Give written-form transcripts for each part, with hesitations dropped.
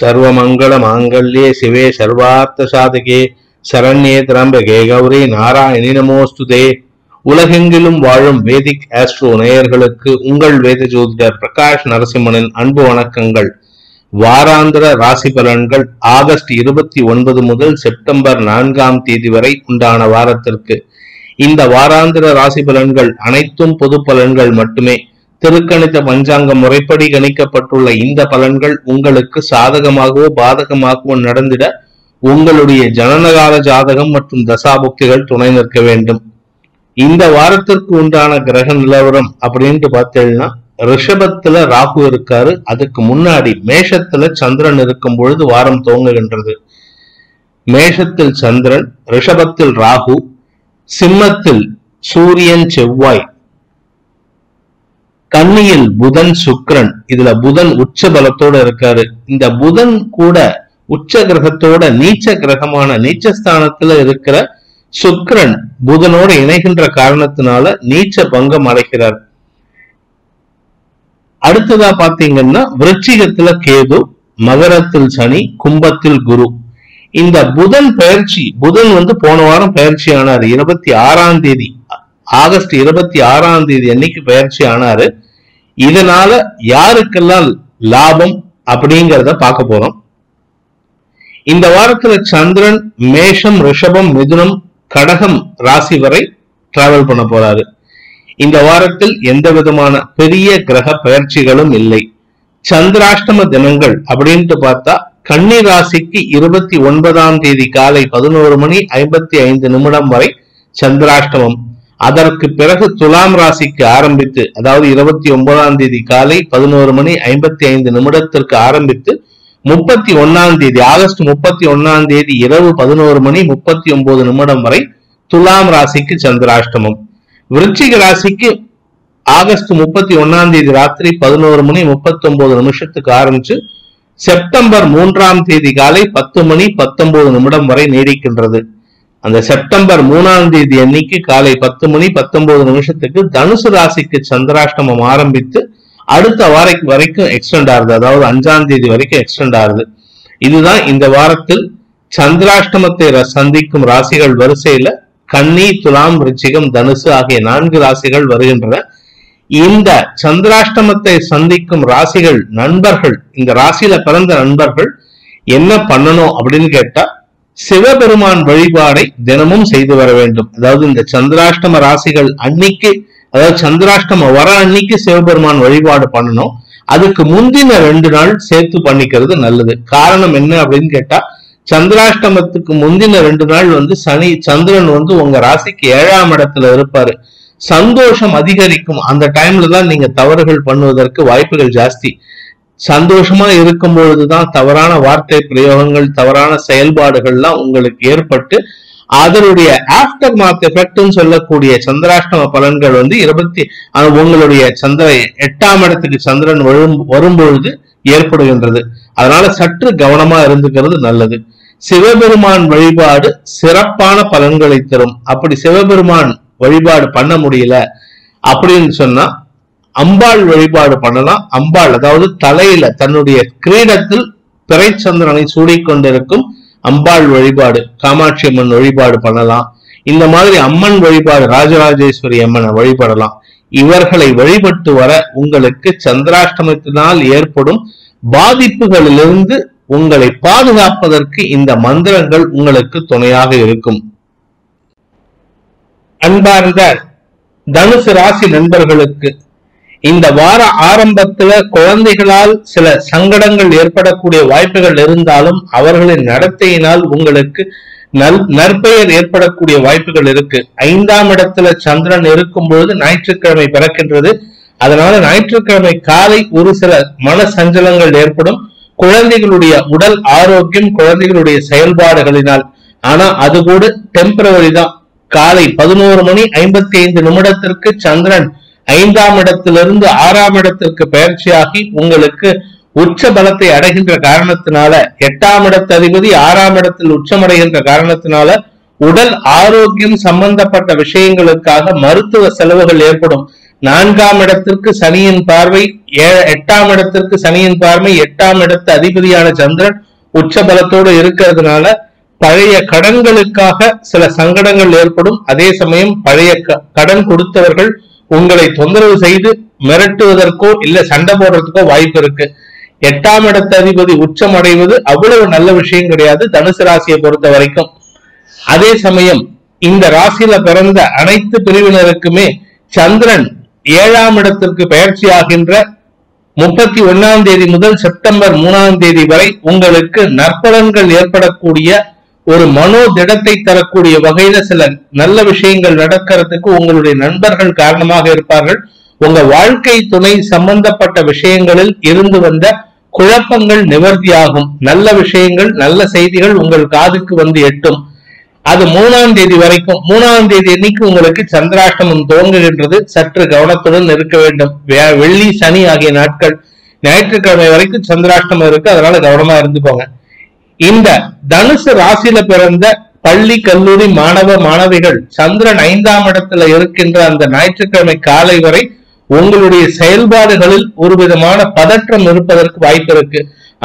सर्वमंगल मांगल्ये शिवे सर्वार्थ साधके शरण्ये त्र्यंबके गौरी नारायणी नमोस्तुते। உலகெங்கிலும் வாழும் வேதிக் ஆஸ்ட்ரோ நேயர்களுக்கு உங்கள் வேத ஜோதிடர் பிரகாஷ் நரசிம்மனின் அன்பு வணக்கங்கள். வாராந்திர ராசி பலன்கள் ஆகஸ்ட் 29 முதல் செப்டம்பர் 4ஆம் தேதி வரை உண்டான வாரத்திற்கு. இந்த வாராந்திர ராசி பலன்கள் அனைத்தும் பொது பலன்கள் மட்டுமே. திருக்கணித பஞ்சாங்க முறைப்படி கணிக்கப்பட்டுள்ள இந்த பலன்கள் உங்களுக்கு சாதகமாகவோ பாதகமாகவோ நடந்திட உங்களுடைய ஜனனகால ஜாதகம் மற்றும் தசாபுக்திகள் துணை நிற்க வேண்டும். இந்த வாரத்திற்கு உண்டான கிரக நிலவரம் அப்படின்ட்டு பார்த்தீங்கன்னா, ரிஷபத்துல ராகு இருக்காரு, அதுக்கு முன்னாடி மேஷத்துல சந்திரன் இருக்கும் பொழுது வாரம் துவங்குகின்றது. மேஷத்தில் சந்திரன், ரிஷபத்தில் ராகு, சிம்மத்தில் சூரியன் செவ்வாய், கன்னியில் புதன் சுக்கிரன். இதுல புதன் உச்ச பலத்தோட இருக்காரு. இந்த புதன் கூட உச்ச கிரகத்தோட நீச்ச கிரகமான நீச்சஸ்தானத்துல இருக்கிற சுக்கிரன் புதனோடு இணைகின்ற காரணத்தினால நீச்ச பங்கம் அடைகிறார். அடுத்ததா பாத்தீங்கன்னா, விருச்சிகத்துல கேது, மகரத்தில் சனி, கும்பத்தில் குரு. இந்த புதன் பயிற்சி, புதன் போன வாரம் பயிற்சி ஆனாரு. 26ஆம் தேதி ஆகஸ்ட் 26ஆம் தேதி அன்னைக்கு பயிற்சி ஆனாரு. இதனால யாருக்கெல்லாம் லாபம் அப்படிங்கிறத பார்க்க போறோம். இந்த வாரத்துல சந்திரன் மேஷம், ரிஷபம், மிதுனம், கடகம் ராசி வரை டிராவல் பண்ண போறாரு. இந்த வாரத்தில் எந்த விதமான பெரிய கிரக பயிற்சிகளும் இல்லை. சந்திராஷ்டம தினங்கள் அப்படின்ட்டு பார்த்தா, கன்னி ராசிக்கு 29ஆம் தேதி காலை 11:55 வரை சந்திராஷ்டமம். அதற்கு பிறகு துலாம் ராசிக்கு ஆரம்பித்து, அதாவது 29ஆம் தேதி காலை 11:55 ஆரம்பித்து 31ஆம் தேதி ஆகஸ்ட் 31ஆம் தேதி இரவு 11:39 வரை துலாம் ராசிக்கு சந்திராஷ்டமம். விருச்சிக ராசிக்கு ஆகஸ்ட் 31ஆம் தேதி ராத்திரி 11:39 ஆரம்பிச்சு செப்டம்பர் 3ஆம் தேதி காலை 10:19 வரை நீடிக்கின்றது. அந்த செப்டம்பர் 3ஆம் தேதி அன்னைக்கு காலை 10:19 தனுசு ராசிக்கு சந்திராஷ்டமம் ஆரம்பித்து அடுத்த வாரம் வரைக்கும் எக்ஸ்டெண்ட் ஆகுது. அதாவது 5ஆம் தேதி வரைக்கும் எக்ஸ்டெண்ட் ஆகுது. இதுதான் இந்த வாரத்தில் சந்திராஷ்டமத்தை சந்திக்கும் ராசிகள் வரிசையில கன்னி, துலாம், விருச்சிகம், தனுசு ஆகிய 4 ராசிகள் வருகின்றன. இந்த சந்திராஷ்டமத்தை சந்திக்கும் ராசிகள் நண்பர்கள், இந்த ராசியில பிறந்த நண்பர்கள் என்ன பண்ணணும் அப்படின்னு கேட்டா, சிவபெருமான் வழிபாடை தினமும் செய்து வர வேண்டும். அதாவது இந்த சந்திராஷ்டம ராசிகள் அன்னைக்கு, அதாவது சந்திராஷ்டம வர அன்னைக்கு சிவபெருமான் வழிபாடு பண்ணணும். அதுக்கு முந்தின 2 நாள் சேர்த்து பண்ணிக்கிறது நல்லது. காரணம் என்ன அப்படின்னு கேட்டா, சந்திராஷ்டமத்துக்கு முந்தின 2 நாள் சனி சந்திரன் உங்க ராசிக்கு 7ஆம் இடத்துல இருப்பாரு. சந்தோஷம் அதிகரிக்கும். அந்த டைம்ல தான் நீங்க தவறுகள் பண்ணுவதற்கு வாய்ப்புகள் ஜாஸ்தி. சந்தோஷமா இருக்கும் பொழுதுதான் தவறான வார்த்தை பிரயோகங்கள், தவறான செயல்பாடுகள்லாம் உங்களுக்கு ஏற்பட்டு அதனுடைய ஆஃப்டர் மார்க் எஃபெக்ட்னு சொல்லக்கூடிய சந்திராஷ்டம பலன்கள் உங்களுடைய சந்திர 8ஆம் இடத்துக்கு சந்திரன் வரும்பொழுது ஏற்படுகின்றது. அதனால சற்று கவனமா இருந்துக்கிறது நல்லது. சிவபெருமான் வழிபாடு சிறப்பான பலன்களை தரும். அப்படி சிவபெருமான் வழிபாடு பண்ண முடியல அப்படின்னு சொன்னா அம்பாள் வழிபாடு பண்ணலாம். அம்பாள் அதாவது தலையில தன்னுடைய கிரீடத்தில் பிறைச்சந்திரனை சூடிக்கொண்டிருக்கும் அம்பாள் வழிபாடு, காமாட்சி அம்மன் வழிபாடு பண்ணலாம். இந்த மாதிரி அம்மன் வழிபாடு, ராஜராஜேஸ்வரி அம்மனை வழிபடலாம். இவர்களை வழிபட்டு வர உங்களுக்கு சந்திராஷ்டமத்தினால் ஏற்படும் பாதிப்புகளிலிருந்து உங்களை பாதுகாப்பதற்கு இந்த மந்திரங்கள் உங்களுக்கு துணையாக இருக்கும். அன்பார்ந்த தனுசு ராசி நண்பர்களுக்கு இந்த வார ஆரம்பத்துல குழந்தைகளால் சில சங்கடங்கள் ஏற்படக்கூடிய வாய்ப்புகள் இருந்தாலும் அவர்களின் நடத்தையினால் உங்களுக்கு நற்பெயர் ஏற்படக்கூடிய வாய்ப்புகள் இருக்கு. 5ஆம் இடத்துல சந்திரன் இருக்கும் பொழுது ஞாயிற்றுக்கிழமை பிறக்கின்றது. அதனால ஞாயிற்றுக்கிழமை காலை ஒரு சில மன சஞ்சலங்கள் ஏற்படும். குழந்தைகளுடைய உடல் ஆரோக்கியம், குழந்தைகளுடைய செயல்பாடுகளினால். ஆனா அது கூட டெம்பரவரி தான். காலை 11:55 சந்திரன் 5ஆம் இடத்திலிருந்து 6ஆம் இடத்திற்கு பயிற்சியாகி உங்களுக்கு உச்ச பலத்தை அடைகின்ற காரணத்தினால, 8ஆம் இடத்து அதிபதி 6ஆம் இடத்தில் உச்சமடைகின்ற காரணத்தினால உடல் ஆரோக்கியம் சம்பந்தப்பட்ட விஷயங்களுக்காக மருத்துவ செலவுகள் ஏற்படும். நான்காம் இடத்திற்கு சனியின் பார்வை, எட்டாம் இடத்திற்கு சனியின் பார்வை, எட்டாம் இடத்து அதிபதியான சந்திரன் உச்ச பலத்தோடு இருக்கிறதுனால பழைய கடன்களுக்காக சில சங்கடங்கள் ஏற்படும். அதே சமயம் பழைய கடன் கொடுத்தவர்கள் உங்களை தொந்தரவு செய்து மிரட்டுவதற்கோ இல்ல சண்டை போடுறதுக்கோ வாய்ப்பு இருக்கு. எட்டாம் இடத்து அதிபதி உச்சம் அடைவது அவ்வளவு நல்ல விஷயம் கிடையாது தனுசு ராசியை பொறுத்த வரைக்கும். அதே சமயம் இந்த ராசியில பிறந்த அனைத்து பிரிவினருக்குமே சந்திரன் ஏழாம் இடத்திற்கு பயிற்சி ஆகின்ற 31ஆம் தேதி முதல் செப்டம்பர் 3ஆம் தேதி வரை உங்களுக்கு நற்பலன்கள் ஏற்படக்கூடிய ஒரு மனோ திடத்தை தரக்கூடிய வகையில சில நல்ல விஷயங்கள் நடக்கிறதுக்கு உங்களுடைய நண்பர்கள் காரணமாக இருப்பார்கள். உங்க வாழ்க்கை துணை சம்பந்தப்பட்ட விஷயங்களில் இருந்து வந்த குழப்பங்கள் நிவர்த்தியாகும். நல்ல விஷயங்கள், நல்ல செய்திகள் உங்கள் காதுக்கு வந்து எட்டும். அது 3ஆம் தேதி வரைக்கும். 3ஆம் தேதி அன்னைக்கு உங்களுக்கு சந்திராஷ்டமம் துவங்குகின்றது. சற்று கவனத்துடன் இருக்க வேண்டும். வெள்ளி சனி ஆகிய நாட்கள் ஞாயிற்றுக்கிழமை வரைக்கும் சந்திராஷ்டமம் இருக்கு, அதனால கவனமா இருந்துக்கோங்க. இந்த தனுசு ராசியில பிறந்த பள்ளி கல்லூரி மாணவ மாணவிகள் சந்திரன் 5ஆம் இடத்துல இருக்கின்ற அந்த ஞாயிற்றுக்கிழமை காலை வரை உங்களுடைய செயல்பாடுகளில் ஒரு விதமான பதற்றம் இருப்பதற்கு வாய்ப்பு இருக்கு.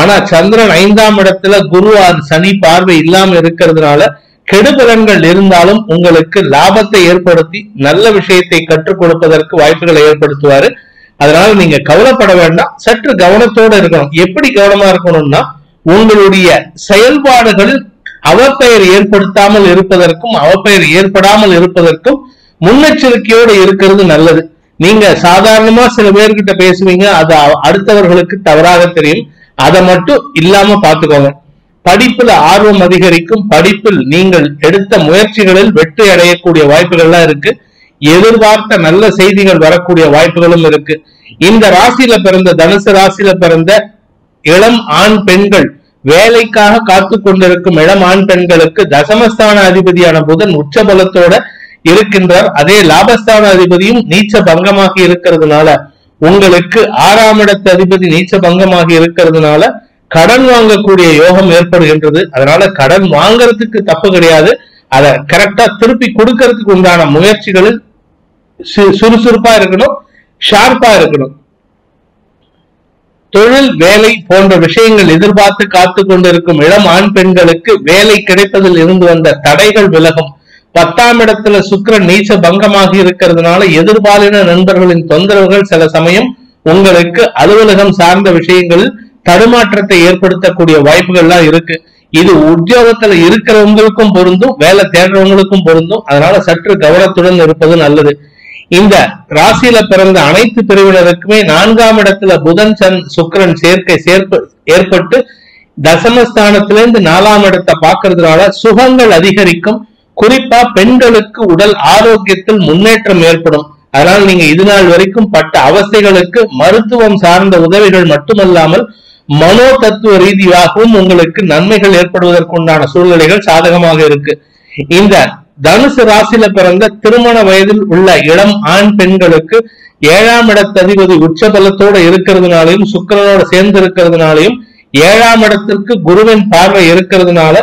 ஆனா சந்திரன் 5ஆம் இடத்துல குரு சனி பார்வை இல்லாம இருக்கிறதுனால கெடுபலன்கள் இருந்தாலும் உங்களுக்கு லாபத்தை ஏற்படுத்தி நல்ல விஷயத்தை கற்றுக் கொடுப்பதற்கு வாய்ப்புகளை ஏற்படுத்துவாரு. அதனால நீங்க கவலைப்பட வேண்டாம், சற்று கவனத்தோடு இருக்கணும். எப்படி கவனமா இருக்கணும்னா உங்களுடைய செயல்பாடுகளில் அவப்பெயர் ஏற்படுத்தாமல் இருப்பதற்கும் அவப்பெயர் ஏற்படாமல் இருப்பதற்கும் முன்னெச்சரிக்கையோடு இருக்கிறது நல்லது. நீங்க சாதாரணமா சில பேர்கிட்ட பேசுவீங்க, அது அடுத்தவர்களுக்கு தவறாக தெரியும், அதை மட்டும் இல்லாம பாத்துக்கோங்க. படிப்புல ஆர்வம் அதிகரிக்கும். படிப்பில் நீங்கள் எடுத்த முயற்சிகளில் வெற்றி அடையக்கூடிய வாய்ப்புகள்லாம் இருக்கு. எதிர்பார்த்த நல்ல செய்திகள் வரக்கூடிய வாய்ப்புகளும் இருக்கு. இந்த ராசியில பிறந்த தனுசு ராசியில பிறந்த இளம் ஆண் பெண்கள், வேலைக்காக காத்து கொண்டிருக்கும் இளம் ஆண் பெண்களுக்கு தசமஸ்தான அதிபதியான புதன் உச்ச பலத்தோட இருக்கின்றார். அதே லாபஸ்தான அதிபதியும் நீச்ச பங்கமாகி இருக்கிறதுனால உங்களுக்கு 6ஆம் இடத்து அதிபதி நீச்ச பங்கமாகி இருக்கிறதுனால கடன் வாங்கக்கூடிய யோகம் ஏற்படுகின்றது. அதனால கடன் வாங்கறதுக்கு தப்பு கிடையாது, அதை கரெக்டா திருப்பி கொடுக்கறதுக்கு உண்டான முயற்சிகளில் சுறுசுறுப்பா இருக்கணும், ஷார்ப்பா இருக்கணும். தொழில் வேலை போன்ற விஷயங்கள் எதிர்பார்த்து காத்து கொண்டிருக்கும் இளம் ஆண் பெண்களுக்கு வேலை கிடைப்பதில் இருந்து வந்த தடைகள் விலகும். 10ஆம் இடத்துல சுக்கிரன் நீச்ச பங்கமாகி இருக்கிறதுனால எதிர்பாலின நண்பர்களின் தொந்தரவுகள் சில சமயம் உங்களுக்கு அலுவலகம் சார்ந்த விஷயங்களில் தடுமாற்றத்தை ஏற்படுத்தக்கூடிய வாய்ப்புகள்லாம் இருக்கு. இது உத்தியோகத்துல இருக்கிறவங்களுக்கும் பொருந்தும், வேலை தேடுறவங்களுக்கும் பொருந்தும். அதனால சற்று கவனத்துடன் இருப்பது நல்லது. இந்த ராசியில பிறந்த அனைத்து பிரிவினருக்குமே 4ஆம் இடத்துல புதன் சுக்கிரன் சேர்க்கை ஏற்பட்டு தசமஸ்தானத்திலிருந்து 4ஆம் இடத்தை பார்க்கறதுனால சுகங்கள் அதிகரிக்கும். குறிப்பா பெண்களுக்கு உடல் ஆரோக்கியத்தில் முன்னேற்றம் ஏற்படும். அதனால நீங்க இது நாள் வரைக்கும் பட்ட அவஸ்தைகளுக்கு மருத்துவம் சார்ந்த உதவிகள் மட்டுமல்லாமல் மனோ தத்துவ ரீதியாகவும் உங்களுக்கு நன்மைகள் ஏற்படுவதற்குண்டான சூழ்நிலைகள் சாதகமாக இருக்கு. இந்த தனுசு ராசியில பிறந்த திருமண வயதில் உள்ள இளம் ஆண் பெண்களுக்கு 7ஆம் இடத்து அதிபதி உச்ச பலத்தோட இருக்கிறதுனாலையும் சுக்கிரனோட சேர்ந்து இருக்கிறதுனாலையும் 7ஆம் இடத்திற்கு குருவின் பார்வை இருக்கிறதுனால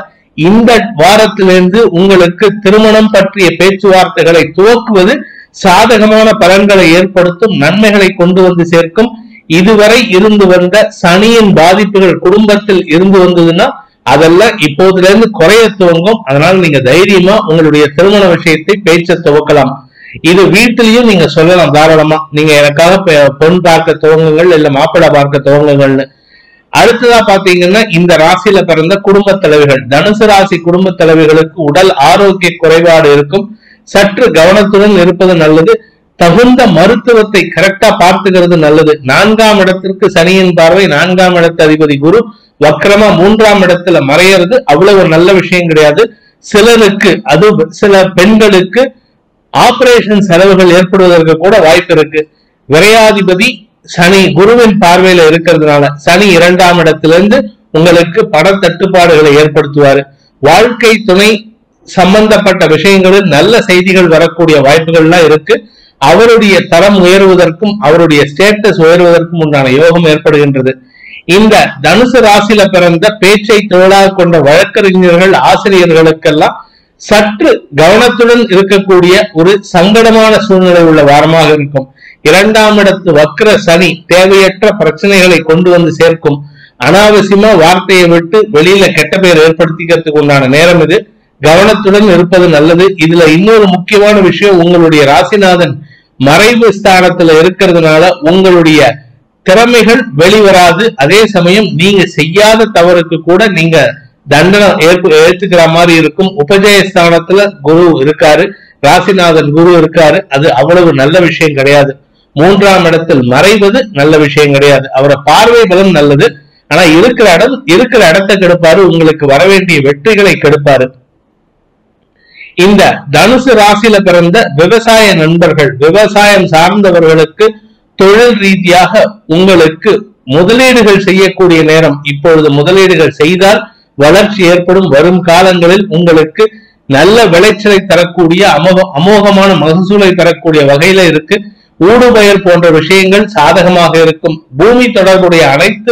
இந்த வாரத்திலிருந்து உங்களுக்கு திருமணம் பற்றிய பேச்சுவார்த்தைகளை துவக்குவது சாதகமான பலன்களை ஏற்படுத்தும், நன்மைகளை கொண்டு வந்து சேர்க்கும். இதுவரை இருந்து வந்த சனியின் பாதிப்புகள் குடும்பத்தில் இருந்து வந்ததுன்னா அதெல்லாம் இப்போதுல இருந்து குறைய துவங்கும். அதனால நீங்க தைரியமா உங்களுடைய திருமண விஷயத்தை பேச்ச துவக்கலாம். இது வீட்டிலையும் நீங்க சொல்லலாம் தாராளமா, நீங்க எனக்காக பொன் பார்க்க துவங்குங்கள் இல்ல மாப்பிள்ளை பார்க்க துவங்குங்கள்னு. அடுத்ததா பாத்தீங்கன்னா இந்த ராசியில பிறந்த குடும்ப தலைவிகள், தனுசு ராசி குடும்ப தலைவிகளுக்கு உடல் ஆரோக்கிய குறைபாடு இருக்கும். சற்று கவனத்துடன் இருப்பது நல்லது. தகுந்த மருத்துவத்தை கரெக்டா பார்த்துக்கிறது நல்லது. 4ஆம் இடத்திற்கு சனியின் பார்வை, 4ஆம் இடத்து அதிபதி குரு வக்கரமா 3ஆம் இடத்துல மறையிறது அவ்வளவு நல்ல விஷயம் கிடையாது. சிலருக்கு, அது சில பெண்களுக்கு ஆபரேஷன் செலவுகள் ஏற்படுவதற்கு கூட வாய்ப்பு இருக்கு. விரையாதிபதி சனி குருவின் பார்வையில இருக்கிறதுனால சனி 2ஆம் இடத்திலிருந்து உங்களுக்கு பண தட்டுப்பாடுகளை ஏற்படுத்துவாரு. வாழ்க்கை துணை சம்பந்தப்பட்ட விஷயங்களில் நல்ல செய்திகள் வரக்கூடிய வாய்ப்புகள்லாம் இருக்கு. அவருடைய தரம் உயர்வதற்கும் அவருடைய ஸ்டேட்டஸ் உயர்வதற்கும் உண்டான யோகம் ஏற்படுகின்றது. இந்த தனுசு ராசியில பிறந்த பேச்சை தொழிலாக கொண்ட வழக்கறிஞர்கள், ஆசிரியர்களுக்கெல்லாம் சற்று கவனத்துடன் இருக்கக்கூடிய ஒரு சங்கடமான சூழ்நிலை உள்ள வாரமாக இருக்கும். இரண்டாம் இடத்து வக்ர சனி தேவையற்ற பிரச்சனைகளை கொண்டு வந்து சேர்க்கும். அனாவசியமா வார்த்தையை விட்டு வெளியில கெட்ட பெயர் ஏற்படுத்திக்கிறதுக்கு உண்டான நேரம் இது. கவனத்துடன் இருப்பது நல்லது. இதுல இன்னொரு முக்கியமான விஷயம், உங்களுடைய ராசிநாதன் மறைவு ஸ்தானத்துல இருக்கிறதுனால உங்களுடைய திறமைகள் வெளிவராது. அதே சமயம் நீங்க செய்யாத தவறுக்கு கூட நீங்க தண்டனை ஏத்துக்கிற மாதிரி இருக்கும். உபஜயஸ்தானத்துல குரு இருக்காரு, ராசிநாதன் குரு இருக்காரு, அது அவ்வளவு நல்ல விஷயம் கிடையாது. மூன்றாம் இடத்தில் மறைவது நல்ல விஷயம் கிடையாது. அவரை பார்வை பலம் நல்லது, ஆனா இருக்கிற இடத்தை கெடுப்பாரு, உங்களுக்கு வரவேண்டிய வெற்றிகளை கெடுப்பாரு. இந்த தனுசு ராசியில பிறந்த விவசாய நண்பர்கள், விவசாயம் சார்ந்தவர்களுக்கு தொழில் ரீதியாக உங்களுக்கு முதலீடுகள் செய்யக்கூடிய நேரம். இப்பொழுது முதலீடுகள் செய்தால் வளர்ச்சி ஏற்படும். வரும் காலங்களில் உங்களுக்கு நல்ல விளைச்சலை தரக்கூடிய அமோகமான மகசூலை தரக்கூடிய வகையில இருக்கு. ஊடுபயர் போன்ற விஷயங்கள் சாதகமாக இருக்கும். பூமி தொடர்புடைய அனைத்து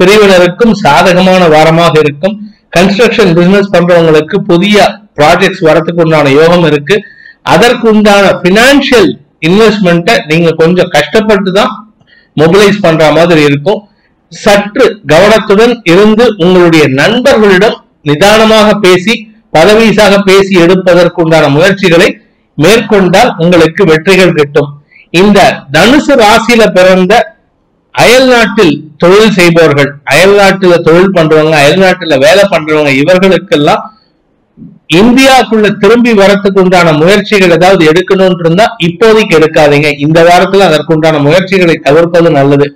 பிரிவினருக்கும் சாதகமான வாரமாக இருக்கும். கன்ஸ்ட்ரக்ஷன் பிசினஸ் பண்றவங்களுக்கு புதிய ப்ராஜெக்ட்ஸ் வரத்துக்கு உண்டான யோகம் இருக்கு. அதற்குண்டான பினான்சியல் இன்வெஸ்ட்மெண்ட்டை நீங்க கொஞ்சம் கஷ்டப்பட்டு தான் மொபிலைஸ் பண்ற மாதிரி இருக்கும். சற்று கவனத்துடன் இருந்து உங்களுடைய நண்பர்களிடம் நிதானமாக பேசி பதவீசாக பேசி எடுப்பதற்குண்டான முயற்சிகளை மேற்கொண்டால் உங்களுக்கு வெற்றிகள் கிட்டும். இந்த தனுசு ராசியில பிறந்த அயல்நாட்டில் தொழில் செய்பவர்கள், அயல்நாட்டுல தொழில் பண்றவங்க, அயல்நாட்டுல வேலை பண்றவங்க, இவர்களுக்கெல்லாம் இந்தியாவுக்குள்ள திரும்பி வரத்துக்கு உண்டான முயற்சிகள் ஏதாவது எடுக்கணும்னு இருந்தா இப்போதைக்கு எடுக்காதீங்க. இந்த வாரத்துல அதற்குண்டான முயற்சிகளை தவிர்ப்பது நல்லது.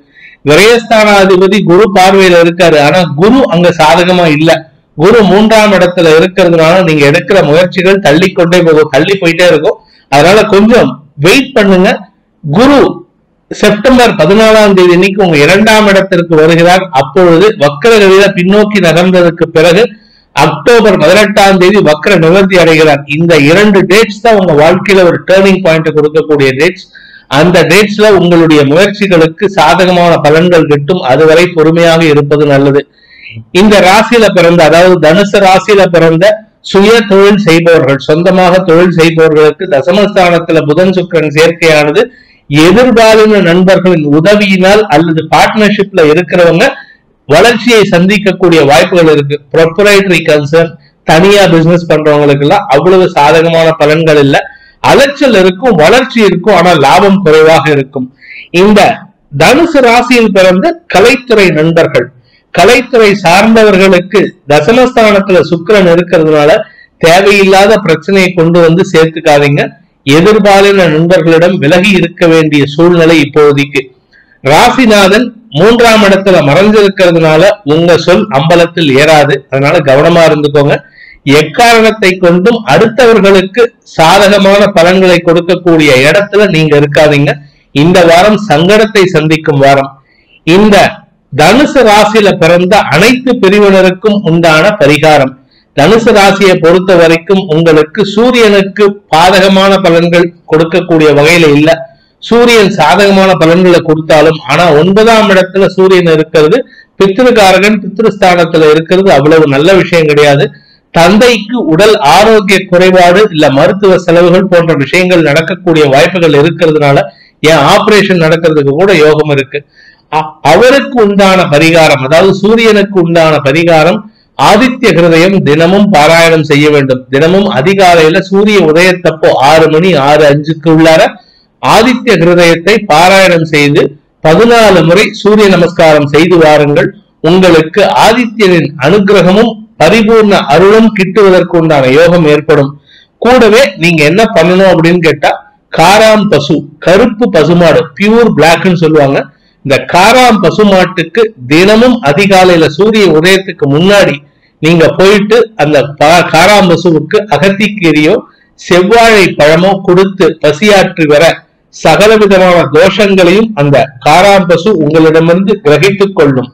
விரயஸ்தானாதிபதி குரு பார்வையில இருக்காரு, ஆனா குரு அங்க சாதகமா இல்ல. குரு மூன்றாம் இடத்துல இருக்கிறதுனால நீங்க எடுக்கிற முயற்சிகள் தள்ளி போயிட்டே இருக்கும். அதனால கொஞ்சம் வெயிட் பண்ணுங்க. குரு செப்டம்பர் 14ஆம் தேதி இன்னைக்கு உங்க 2ஆம் இடத்திற்கு வருகிறார். அப்பொழுது வக்கரகதியில பின்னோக்கி நகர்ந்ததுக்கு பிறகு அக்டோபர் 18ஆம் தேதி வக்கர நிவர்த்தி அடைகிறார். இந்த 2 டேட்ஸ் தான் உங்க வாழ்க்கையில ஒரு டேர்னிங் பாயிண்ட் கொடுக்கக்கூடிய டேட்ஸ். அந்த டேட்ஸ்ல உங்களுடைய முயற்சிகளுக்கு சாதகமான பலன்கள் கிட்டும். அதுவரை பொறுமையாக இருப்பது நல்லது. இந்த ராசியில பிறந்த, அதாவது தனுசு ராசியில பிறந்த சுய தொழில் செய்பவர்கள், சொந்தமாக தொழில் செய்பவர்களுக்கு தசமஸ்தானத்துல புதன் சுக்கிரன் சேர்க்கையானது எதிர்பாலின நண்பர்களின் உதவியினால் அல்லது பார்ட்னர்ஷிப்ல இருக்கிறவங்க வளர்ச்சியை சந்திக்கக்கூடிய வாய்ப்புகள் இருக்கு. ப்ரொப்ரைட்டரி கன்சர்ன், தனியா பிசினஸ் பண்றவங்களுக்கு எல்லாம் அவ்வளவு சாதகமான பலன்கள் இல்லை. அலைச்சல் இருக்கும், வளர்ச்சி இருக்கும், ஆனா லாபம் குறைவாக இருக்கும். இந்த தனுசு ராசியில் பிறந்த கலைத்துறை நண்பர்கள், கலைத்துறை சார்ந்தவர்களுக்கு தசமஸ்தானத்துல சுக்கிரன் இருக்கிறதுனால தேவையில்லாத பிரச்சனையை கொண்டு வந்து சேர்த்துக்காதீங்க. எதிர்பாலின நண்பர்களிடம் விலகி இருக்க வேண்டிய சூழ்நிலை இப்போதைக்கு. ராசிநாதன் 3ஆம் இடத்துல மறைஞ்சிருக்கிறதுனால உங்க சொல் அம்பலத்தில் ஏறாது. அதனால கவனமா இருந்துக்கோங்க. எக்காரணத்தை கொண்டும் அடுத்தவர்களுக்கு சாதகமான பலன்களை கொடுக்கக்கூடிய இடத்துல நீங்க இருக்காதீங்க. இந்த வாரம் சங்கடத்தை சந்திக்கும் வாரம். இந்த தனுசு ராசியில பிறந்த அனைத்து பிரிவினருக்கும் உண்டான பரிகாரம். தனுசு ராசியை பொறுத்த வரைக்கும் உங்களுக்கு சூரியனுக்கு பாதகமான பலன்கள் கொடுக்கக்கூடிய வகையில இல்ல. சூரியன் சாதகமான பலன்களை கொடுத்தாலும், ஆனா 9ஆம் இடத்துல சூரியன் இருக்கிறது, பித்ருகாரகன் பித்ருஸ்தானத்துல இருக்கிறது, அவ்வளவு நல்ல விஷயம் கிடையாது. தந்தைக்கு உடல் ஆரோக்கிய குறைபாடு இல்ல மருத்துவ செலவுகள் போன்ற விஷயங்கள் நடக்கக்கூடிய வாய்ப்புகள் இருக்கிறதுனால ஏன் ஆபரேஷன் நடக்கிறதுக்கு கூட யோகம் இருக்கு. அவருக்கு உண்டான பரிகாரம், அதாவது சூரியனுக்கு உண்டான பரிகாரம், ஆதித்ய ஹிருதயம் தினமும் பாராயணம் செய்ய வேண்டும். தினமும் அதிகாலையில சூரிய உதயத்தப்போ 6 மணி 6:05 உள்ளார ஆதித்ய ஹிருதயத்தை பாராயணம் செய்து 14 முறை சூரிய நமஸ்காரம் செய்து வாருங்கள். உங்களுக்கு ஆதித்யனின் அனுகிரகமும் பரிபூர்ண அருளும் கிட்டுவதற்கு உண்டான யோகம் ஏற்படும். கூடவே நீங்க என்ன பண்ணணும் அப்படின்னு கேட்டா, காராம் பசு, கருப்பு பசுமாடு, பியூர் பிளாக்ன்னு சொல்லுவாங்க, இந்த காராம் பசுமாட்டுக்கு தினமும் அதிகாலையில சூரிய உதயத்துக்கு முன்னாடி நீங்க போயிட்டு அந்த காராம் பசுவுக்கு அகத்திக்கீரியோ செவ்வாழை பழமோ கொடுத்து பசியாற்றி வர சகல விதமான தோஷங்களையும் அந்த காராம் பசு உங்களிடமிருந்து கிரகித்துக் கொள்ளும்.